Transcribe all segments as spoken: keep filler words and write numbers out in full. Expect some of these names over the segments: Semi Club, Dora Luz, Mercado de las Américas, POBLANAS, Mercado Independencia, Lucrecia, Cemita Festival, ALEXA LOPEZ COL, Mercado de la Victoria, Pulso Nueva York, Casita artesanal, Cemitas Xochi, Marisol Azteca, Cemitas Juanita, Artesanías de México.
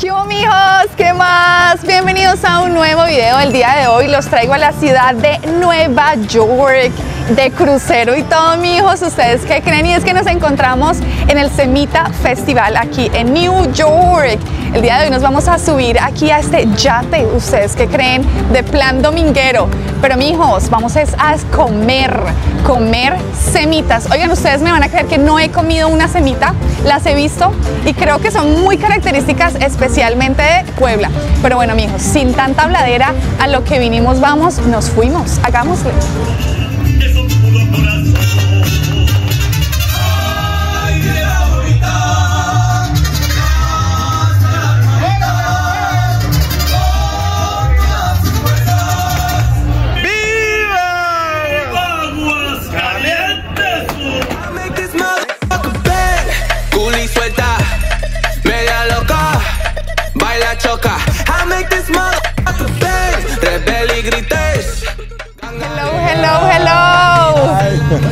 ¿Qué hubo, mijos? ¿Qué más? Bienvenidos a un nuevo video. El día de hoy los traigo a la ciudad de Nueva York, de crucero y todo, mijos. ¿Ustedes qué creen? Y es que nos encontramos en el Cemita Festival aquí en New York. El día de hoy nos vamos a subir aquí a este yate, ¿ustedes qué creen? De plan dominguero. Pero, mijos, vamos a comer, comer semitas. Oigan, ustedes me van a creer que no he comido una semita, las he visto y creo que son muy características especialmente de Puebla. Pero bueno, mijos, sin tanta habladera, a lo que vinimos vamos, nos fuimos, hagámosle. Hello, hello, hello.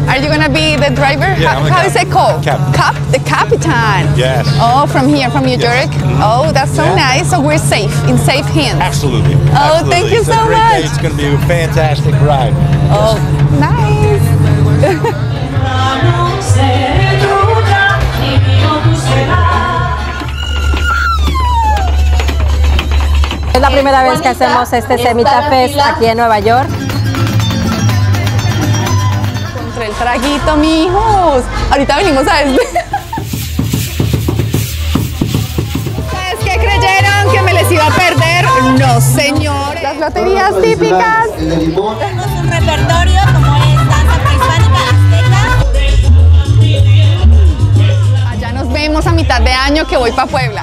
Hi. Are you gonna be the driver? Yeah, how how is it called? Cap. Cap, the Capitan. Yes. Oh, from here, from New York. Yes. Oh, that's so yeah. nice. So we're safe, in safe hands. Absolutely. Oh, Absolutely. thank you it's so much. Day. It's gonna be a fantastic ride. Oh, nice. Es la primera vez que hacemos este Cemita Fest aquí en Nueva York. Contra el traguito, mijos. Ahorita venimos a este. ¿Ustedes qué creyeron que me les iba a perder? No, señores. Las loterías típicas. Tenemos un repertorio como es danza prehispánica azteca. Allá nos vemos a mitad de año que voy para Puebla.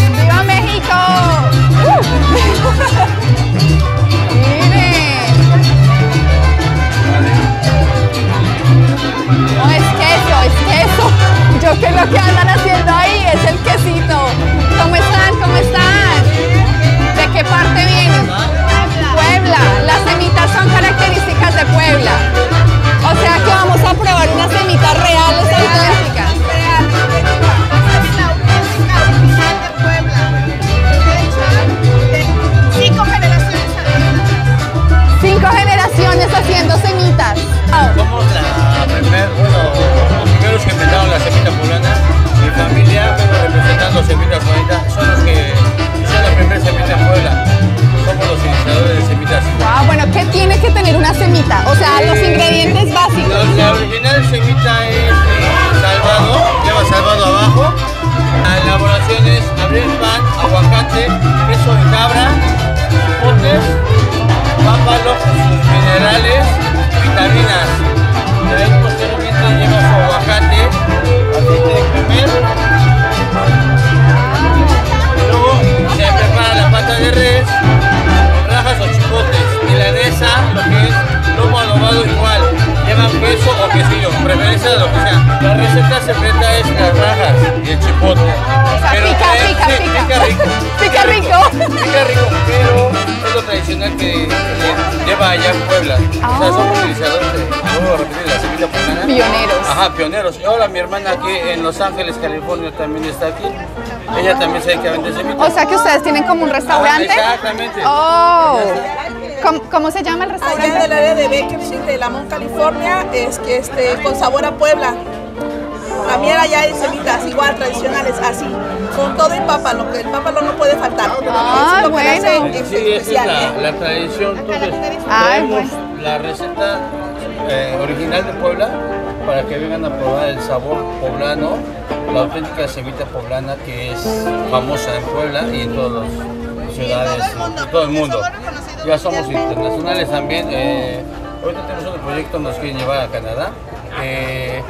¡Viva México! ¡Uh! ¡Miren! No, es queso, es queso. Yo creo que lo que andan haciendo ahí es el quesito. ¿Cómo están? ¿Cómo están? ¿De qué parte vienen? Puebla. Las semitas son características de Puebla. O sea que vamos a probar unas semitas reales de Puebla. Haciendo semitas. Oh. Somos la primer, bueno, los primeros que empezaron la semita poblana. Mi familia, pero representando Cemitas Juanita, son los que hicieron la primera semita en Puebla. Somos los iniciadores de semitas. Ah, bueno, ¿qué tiene que tener una semita? O sea, eh, los ingredientes básicos. La original semita es salvado, lleva salvado abajo. La elaboración es abrir pan, aguacate, queso de cabra, potes, papas, sus minerales, vitaminas. De ahí posteriormente lleva su aguacate, aceite de comer. Luego se prepara la pata de res, rajas o chipotes, milanesa, lo que es lomo adobado igual. Llevan queso o quesillo, preferencia de lo que sea. La receta secreta es las rajas y el chipote. O sea, pero pica, es, pica, sí, pica, pica rico. Pica rico. Pica rico, pero tradicional que lleva allá en Puebla. Ah. O sea, somos utilizadores de, ¿cómo repetir? La semita poblana. Pioneros. Ajá, pioneros. Ahora mi hermana aquí en Los Ángeles, California, también está aquí. Ella también se dedica a vender semitas. O sea que ustedes tienen como un restaurante. Ah, exactamente. Oh. ¿Cómo, ¿Cómo se llama el restaurante? Allá del área de Baker Street de Lamont, California, es que este, con sabor a Puebla. La miel allá hay semitas igual, tradicionales, así, con todo el pápalo, que el pápalo no puede faltar. Ah, es bueno. Hace, es sí, especial, esa es la, ¿eh? la tradición. Entonces, Ay, tenemos bueno. la receta eh, original de Puebla, para que vengan a probar el sabor poblano, la auténtica semita poblana que es famosa en Puebla y en todas las ciudades, en todo el mundo. Ya somos internacionales también. Eh, ahorita tenemos otro proyecto, nos quieren llevar a Canadá. Eh,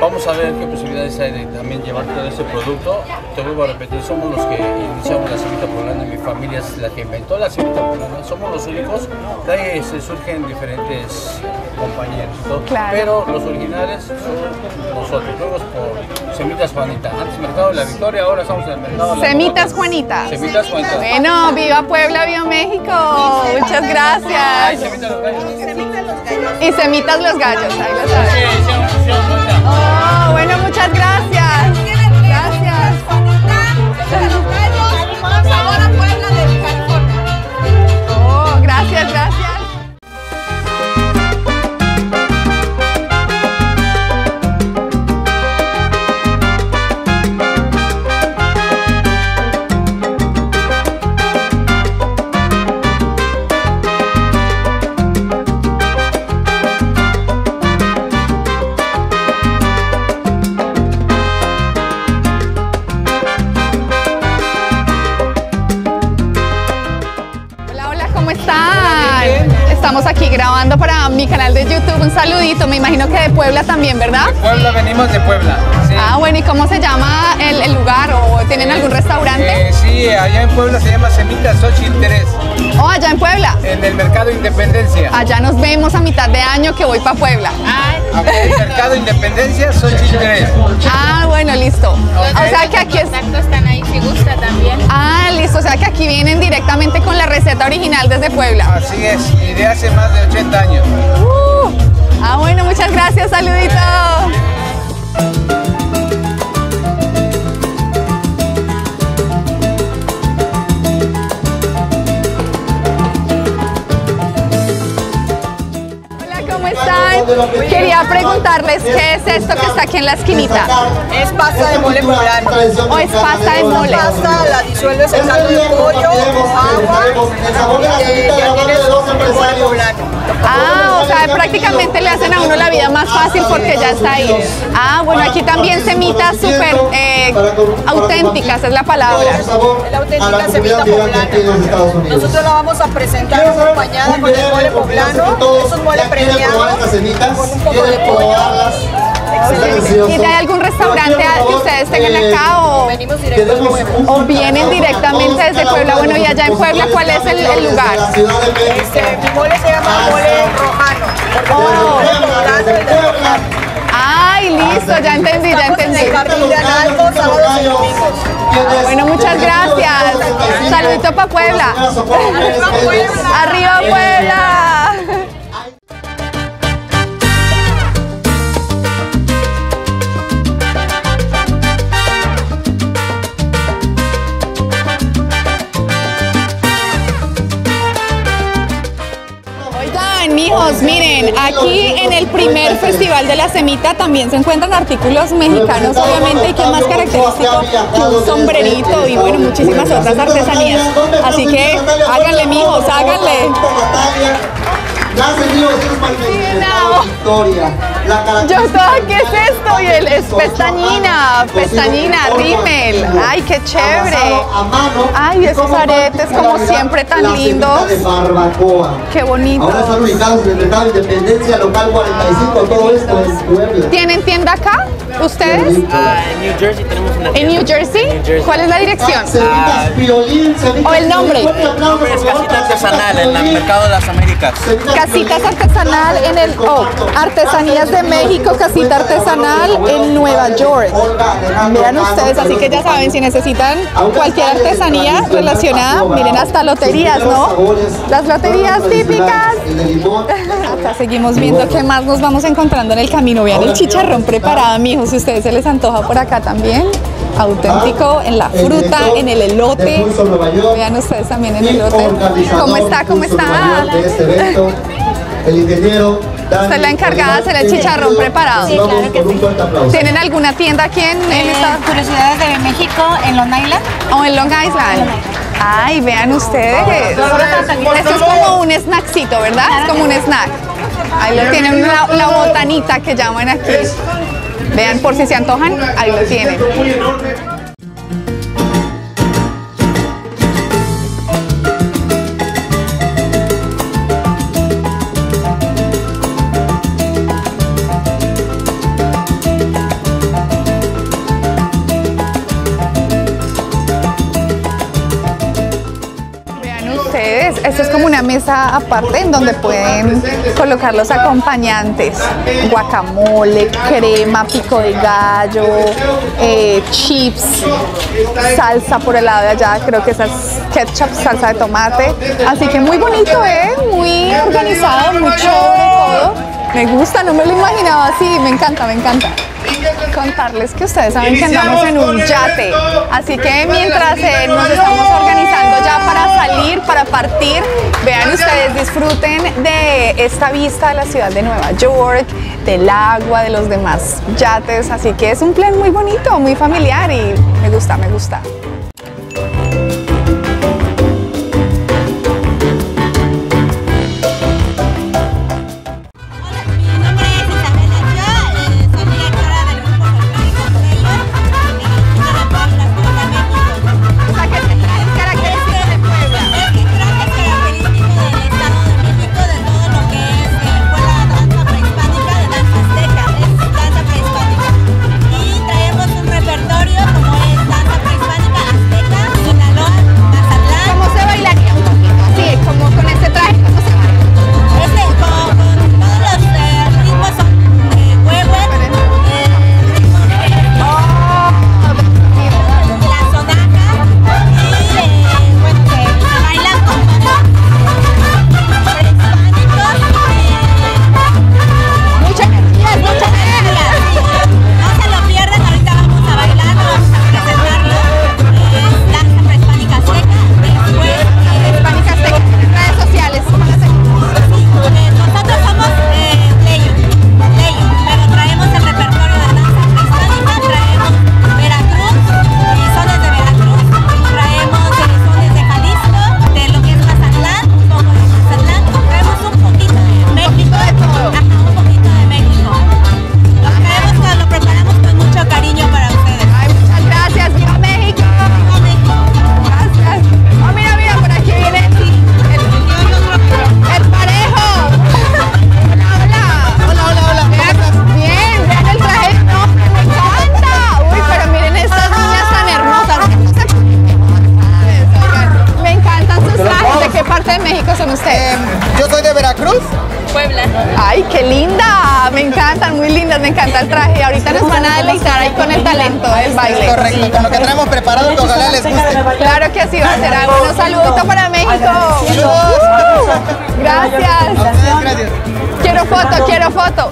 Vamos a ver qué posibilidades hay de también llevar todo ese producto. Te vuelvo a repetir, somos los que iniciamos la semita poblana, mi familia es la que inventó la semita poblana, somos los únicos, de ahí se surgen diferentes compañeros, ¿no? Claro. Pero los originales son nosotros, todos por Cemitas Juanita. Antes Mercado de la Victoria, ahora estamos en el Mercado de la Cemitas Juanita. Cemitas Juanita. Bueno, viva Puebla, viva México, muchas gracias. Ay, Cemitas los Gallos. Y Cemitas los Gallos, ahí lo saben. aquí grabando para mi canal de YouTube. Un saludito, me imagino que de Puebla también, ¿verdad? De Puebla, venimos de Puebla. Sí. Ah, bueno, ¿y cómo se llama el, el lugar? ¿O tienen eh, algún restaurante? Eh, sí, allá en Puebla se llama Cemitas Xochi. Oh, allá en Puebla. En el Mercado Independencia. Allá nos vemos a mitad de año que voy para Puebla. Ah, okay. Mercado Independencia, Xochi tres. Ah, bueno, listo. Okay. O sea que aquí es... están ahí si gusta también. Ah, listo, o sea que aquí vienen directamente con la receta original desde Puebla. Así es, y de hace más de ochenta años. Uh, ah, bueno, muchas gracias, saludito. Quería preguntarles qué es esto que está aquí en la esquinita. Es pasta de mole poblano. O es pasta de mole. Pasta la disuelves en caldo de pollo, agua, y ya tienes un mole poblano. Ah, o sea, prácticamente le hacen a uno la vida más fácil porque ya está ahí. Ah, bueno, aquí también semitas súper eh, auténticas, es la palabra. La auténtica semita poblana. Nosotros la vamos a presentar acompañada con el mole poblano. Es un mole premiado. ¿Y hay algún restaurante que ustedes tengan acá o, venimos directo de Puebla? O vienen directamente desde Puebla? Bueno, y allá en Puebla, ¿cuál es el, el lugar? Este, mi mole se llama mole rojano. Oh. Ay, listo, ya entendí, ya entendí. Ah, bueno, muchas gracias. Saludito para Puebla. Arriba Puebla. Arriba Puebla. Mijos, miren, aquí en el primer festival de la Cemita también se encuentran artículos mexicanos, obviamente, y que más característico que un sombrerito y bueno, muchísimas otras artesanías. Así que háganle, mijos, háganle. Yo estaba, ¿qué es esto? Y él es pestañina, pestañina, rímel. Ay, qué chévere. Ay, esos aretes como siempre tan lindos. Qué bonito. ¿Tienen tienda acá? ¿Ustedes? Uh, en New Jersey tenemos una tienda. ¿En New Jersey? New Jersey. ¿Cuál es la dirección? Uh, ¿O el nombre? El nombre es Casita Artesanal, en el Mercado de las Américas. Casitas Artesanal en el... Oh, Artesanías de México, Casita Artesanal en Nueva York. Miren ustedes, así que ya saben, si necesitan cualquier artesanía relacionada, miren hasta loterías, ¿no? Las loterías típicas. Acá seguimos viendo qué más nos vamos encontrando en el camino. Vean el chicharrón preparado, mijos. Si ustedes se les antoja por acá también, auténtico, en la fruta, en el elote. Vean ustedes también el elote. ¿Cómo está? ¿Cómo está? El ingeniero. Usted es la encargada, será el chicharrón preparado. Sí, claro que sí. ¿Tienen alguna tienda aquí en, en eh, esta... Curiosidades de México, en Long Island? ¿O en Long Island? Ay, vean ustedes. Esto es como un snackcito, ¿verdad? Es como un snack. Ahí lo tienen, la, la botanita que llaman aquí. Vean, por si se antojan, ahí lo tienen. Esto es como una mesa aparte en donde pueden colocar los acompañantes, guacamole, crema, pico de gallo, eh, chips, salsa por el lado de allá, creo que esa es ketchup, salsa de tomate, así que muy bonito, ¿eh? Muy organizado, muy chévere todo, me gusta, no me lo imaginaba así, me encanta, me encanta. Contarles que ustedes saben que andamos en un yate, así que mientras eh, nos estamos organizando ya para salir, para partir, vean ustedes, disfruten de esta vista de la ciudad de Nueva York, del agua, de los demás yates, así que es un plan muy bonito, muy familiar y me gusta, me gusta. están muy lindas, me encanta el traje. Ahorita nos van a deleitar ahí con el talento del baile. Correcto, con lo que traemos preparado, que ojalá les guste. Claro que así va a ser. Un saludito para México. Saludos. Gracias. Gracias. Quiero foto, quiero foto.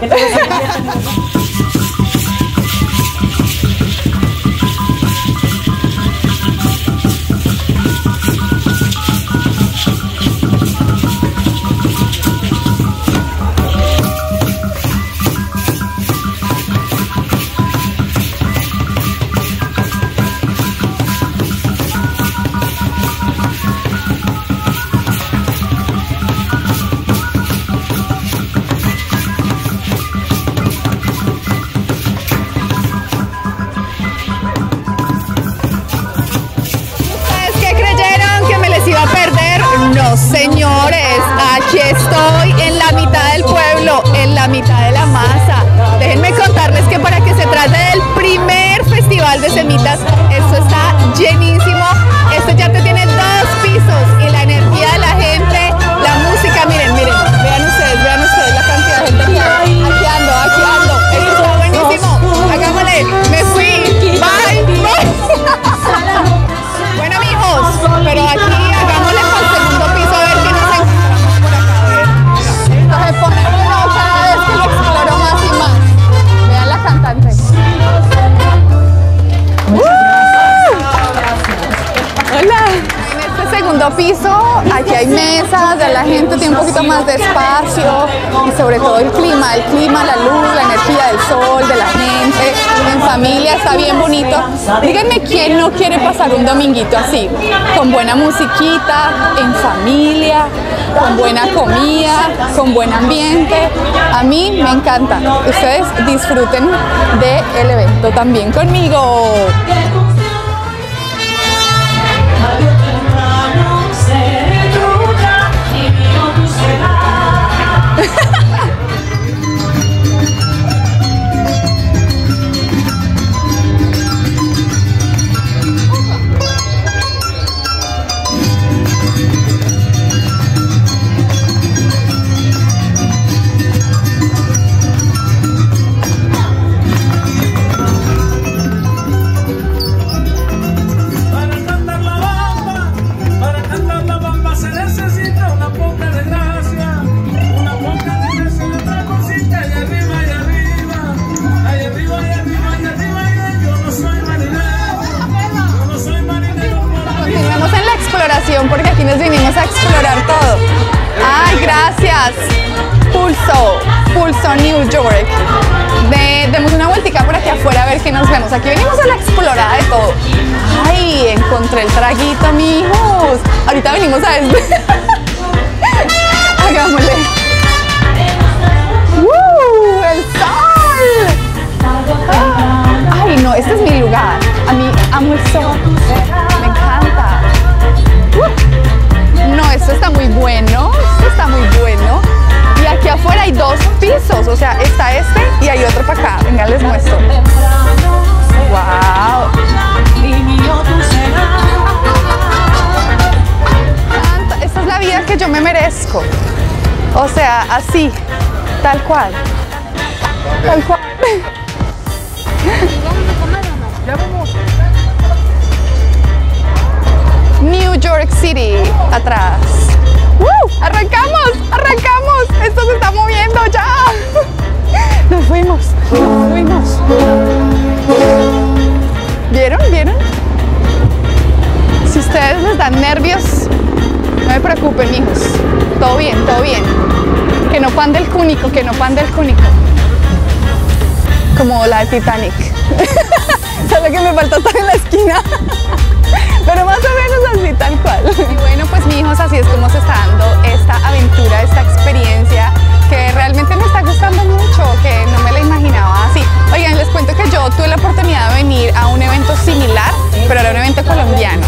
Señores, aquí estoy en la mitad del pueblo, en la mitad de la masa. Déjenme contarles que para que se trate del primer festival de Cemitas, esto está llenísimo. Esto ya te tiene dos pisos y la energía de la gente, la música, miren, miren, vean ustedes, vean ustedes la cantidad de gente aquí, aquí ando, aquí ando. Esto está buenísimo. Hagámosle, me fui, bye, bye. Bueno, amigos, pero aquí hagámosle para el segundo piso. Piso, aquí hay mesas, la gente tiene un poquito más de espacio y sobre todo el clima, el clima, la luz, la energía del sol, de la gente, en familia, está bien bonito. Díganme quién no quiere pasar un dominguito así, con buena musiquita, en familia, con buena comida, con buen ambiente. A mí me encanta. Ustedes disfruten del evento también conmigo. Porque aquí nos vinimos a explorar todo. ¡Ay, gracias! Pulso, Pulso New York. De, demos una vueltica por aquí afuera a ver qué nos vemos. Aquí venimos a la explorada de todo. ¡Ay, encontré el traguito, amigos! Ahorita venimos a esto. Hagámosle. ¡Uh, el sol! ¡Ay, no! Este es mi lugar. A mí amo el sol. Me encanta. No, esto está muy bueno, esto está muy bueno. Y aquí afuera hay dos pisos, o sea, está este y hay otro para acá. Venga, les muestro. ¡Wow! Esta es la vida que yo me merezco. O sea, así, tal cual. Tal cual. New York City, atrás. ¡Woo! ¡Arrancamos! ¡Arrancamos! ¡Esto se está moviendo ya! ¡Nos fuimos! ¡Nos fuimos! ¿Vieron? ¿Vieron? Si ustedes les dan nervios, no se preocupen, hijos. Todo bien, todo bien. Que no pande el cúnico, que no pande el cúnico. Como la de Titanic. Solo que me faltó estar en la esquina. Pero más o menos así, tal cual. Y bueno, pues mijos, así es como se está dando esta aventura, esta experiencia que realmente me está gustando mucho, que no me la imaginaba así. Oigan, les cuento que yo tuve la oportunidad de venir a un evento similar, pero era un evento colombiano.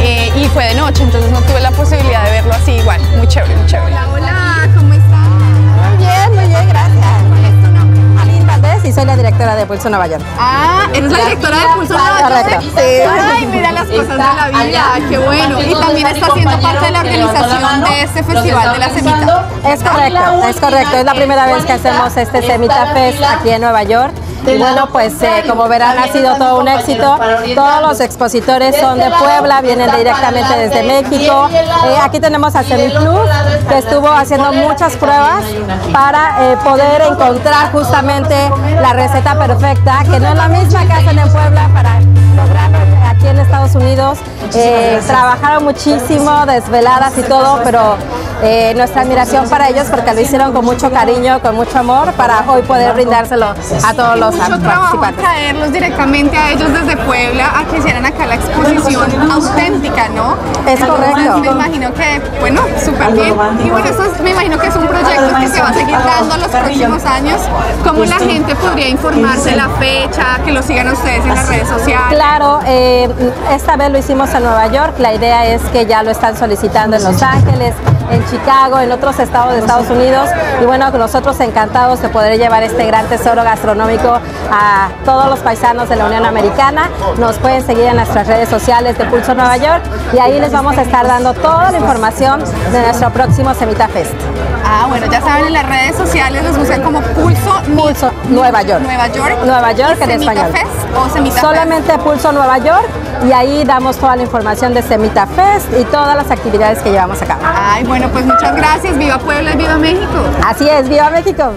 Eh, y fue de noche, entonces no tuve la posibilidad de verlo así igual. Muy chévere, muy chévere. Hola, hola, ¿cómo están? Muy bien, muy bien, gracias. ¿Cuál es tu nombre? Linda, y soy la directora directora de Pulso Nueva York. Ah, eres la, la directora de Pulso Nueva York. Sí. Ay, mira las cosas está de la vida, allá, qué bueno. Y también está haciendo parte de la organización mano, de este festival de la Cemita. Es correcto, es correcto. Es la primera vez que hacemos este Cemita Fest aquí en Nueva York. Y bueno, pues eh, como verán, ha sido todo un éxito. Todos los expositores son de Puebla, vienen directamente desde México. Eh, aquí tenemos a Semi Club, que estuvo haciendo muchas pruebas para eh, poder encontrar justamente la receta perfecta, que no es la misma que hacen en Puebla para lograrlo aquí en Estados Unidos. Eh, trabajaron muchísimo, desveladas y todo, pero eh, nuestra admiración para ellos porque lo hicieron con mucho cariño, con mucho amor, para hoy poder brindárselo a todos los mucho participantes. Traerlos directamente a ellos desde Puebla a que hicieran acá la exposición auténtica, ¿no? Es correcto. Me imagino que, bueno, súper bien. Y bueno, eso es, me imagino que es un proyecto que se va a seguir dando los próximos años. ¿Cómo la gente podría informarse la fecha, que lo sigan ustedes en las redes sociales? Claro, eh, esta vez lo hicimos en Nueva York. La idea es que ya lo están solicitando en Los Ángeles, en Chicago, en otros estados de Estados Unidos. Y bueno, nosotros encantados de poder llevar este gran tesoro gastronómico a todos los paisanos de la Unión Americana. Nos pueden seguir en nuestras redes sociales de Pulso Nueva York y ahí les vamos a estar dando toda la información de nuestro próximo Cemita Fest. Ah, bueno, ya saben, en las redes sociales los buscan como Pulso, Pulso Nueva York. Nueva York. Nueva York en español. ¿O Cemita Fest? Solamente Pulso Nueva York, y ahí damos toda la información de Cemita Fest y todas las actividades que llevamos a cabo. Ay, bueno, pues muchas gracias. Viva Puebla y viva México. Así es, viva México.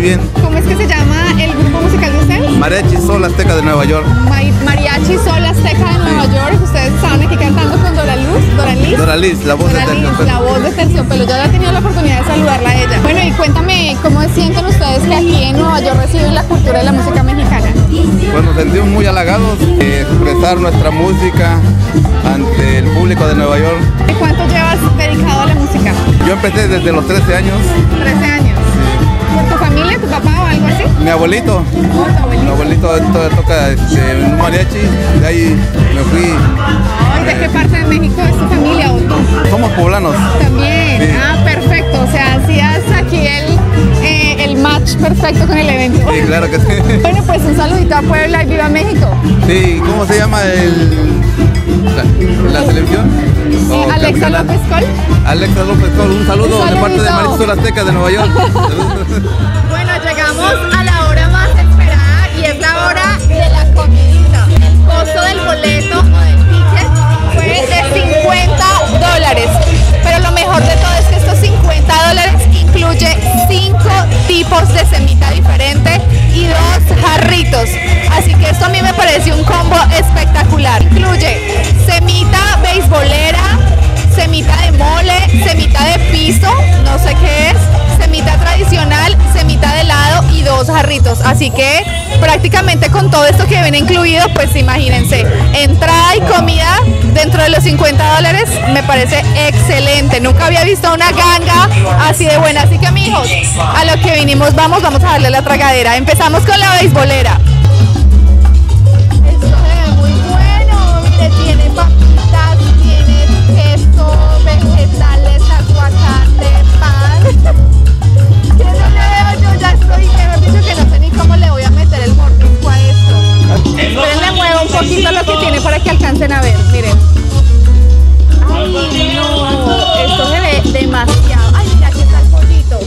Bien. ¿Cómo es que se llama el grupo musical de ustedes? Mariachi Sol Azteca de Nueva York. Ma Mariachi Sol Azteca de Nueva sí. York. Ustedes estaban aquí cantando con Dora Luz, Dora Liz. Dora Liz, la voz Dora de Terciopelo. La voz de Terciopelo. Yo había tenido la oportunidad de saludarla a ella. Bueno, y cuéntame, ¿cómo sienten ustedes que aquí en Nueva York reciben la cultura y la música mexicana? Pues nos sentimos muy halagados de expresar nuestra música ante el público de Nueva York. ¿Y cuánto llevas dedicado a la música? Yo empecé desde los trece años. trece años. ¿Tu familia, tu papá o algo así? Mi abuelito. Oh, tu abuelito. Mi abuelito to, toca este, un mariachi, de ahí me fui. Oh, ¿de eh, qué parte de México es tu familia o tú? Somos poblanos. También, sí. Ah, perfecto, o sea, hacías aquí el, eh, el match perfecto con el evento. Sí, claro que sí. Bueno, pues un saludito a Puebla y viva México. Sí, ¿cómo se llama el, la, la selección? Oh, Alexa Lopez Col. Alexa Lopez Col, un saludo, un saludo de parte de Marisol Azteca de Nueva York. Bueno, llegamos a la hora más esperada y es la hora de la comidita. El costo del boleto o del ticket fue de cincuenta dólares. Pero lo mejor de todo es que estos cincuenta dólares incluye cinco tipos de semita diferente y dos jarritos. Así que esto a mí me parece un combo espectacular. Incluye semita beisbolera, semita de mole, semita de piso, no sé qué es, semita tradicional, semita de helado y dos jarritos. Así que prácticamente con todo esto que viene incluido, pues imagínense, entrada y comida dentro de los cincuenta dólares, me parece excelente. Nunca había visto una ganga así de buena, así que a lo que vinimos vamos, vamos a darle la tragadera. Empezamos con la beisbolera. Esto se ve muy bueno, mire, tiene papitas, tiene queso, vegetales, aguacate, pan. ¿Qué no le veo yo? Ya estoy, mejor dicho, que no sé ni cómo le voy a meter el mordisco a esto. Pero le muevo un poquito lo que tiene para que alcancen a ver, miren. Ay, no, esto se ve demasiado. Ay, mira, aquí está el pollito.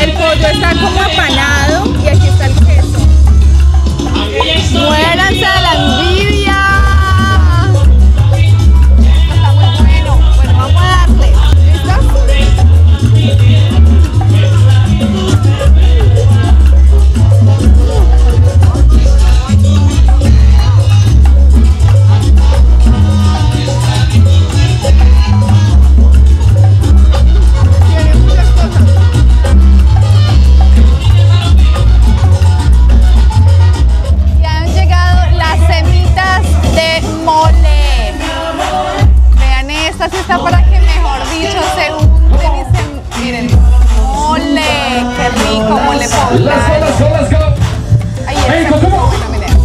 El pollo está como apanado y aquí está el queso. Muéranse de la envidia. Está muy bueno. Bueno, vamos a darle. Esta sí está para que, mejor dicho, se unten y se... Miren, mole, qué rico, mole poblano. Ahí está, bueno, miren.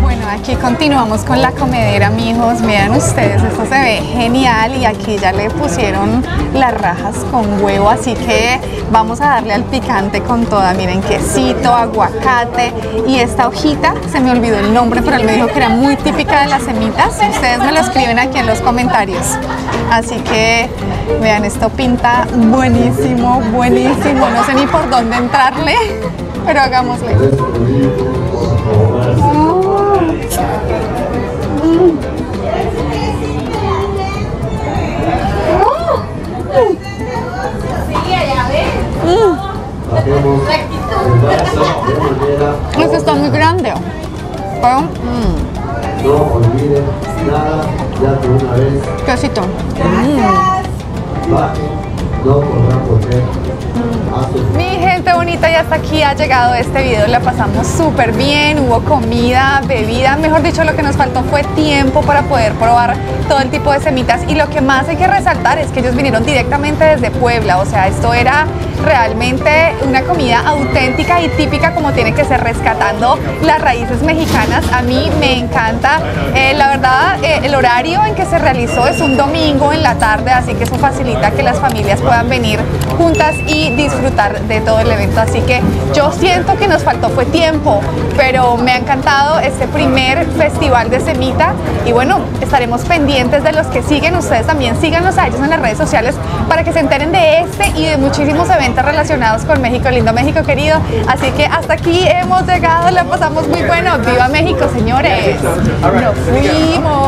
Bueno, aquí continuamos con la comedera, mijos. Miren ustedes, esto se ve genial y aquí ya le pusieron las rajas con huevo, así que... Vamos a darle al picante con toda, miren, quesito, aguacate y esta hojita, se me olvidó el nombre, pero él me dijo que era muy típica de las Cemitas. Ustedes me lo escriben aquí en los comentarios. Así que, vean, esto pinta buenísimo, buenísimo. No sé ni por dónde entrarle, pero hagámosle. Oh. Mm. Mm. Esto está muy grande, pero mm. no olviden nada, ya de una vez. Quesito. Mm. Baje, no podrán volver. Mi gente bonita, y hasta aquí ha llegado este video, la pasamos súper bien, hubo comida, bebida, mejor dicho lo que nos faltó fue tiempo para poder probar todo el tipo de semitas, y lo que más hay que resaltar es que ellos vinieron directamente desde Puebla, o sea, esto era realmente una comida auténtica y típica como tiene que ser, rescatando las raíces mexicanas. A mí me encanta, eh, la verdad, eh, el horario en que se realizó es un domingo en la tarde, así que eso facilita que las familias puedan venir juntas y disfrutar de todo el evento, así que yo siento que nos faltó fue tiempo, pero me ha encantado este primer festival de Cemita y bueno, estaremos pendientes de los que siguen. Ustedes también síganos a ellos en las redes sociales para que se enteren de este y de muchísimos eventos relacionados con México, lindo México querido. Así que hasta aquí hemos llegado, la pasamos muy bueno. ¡Viva México, señores! ¡Nos fuimos!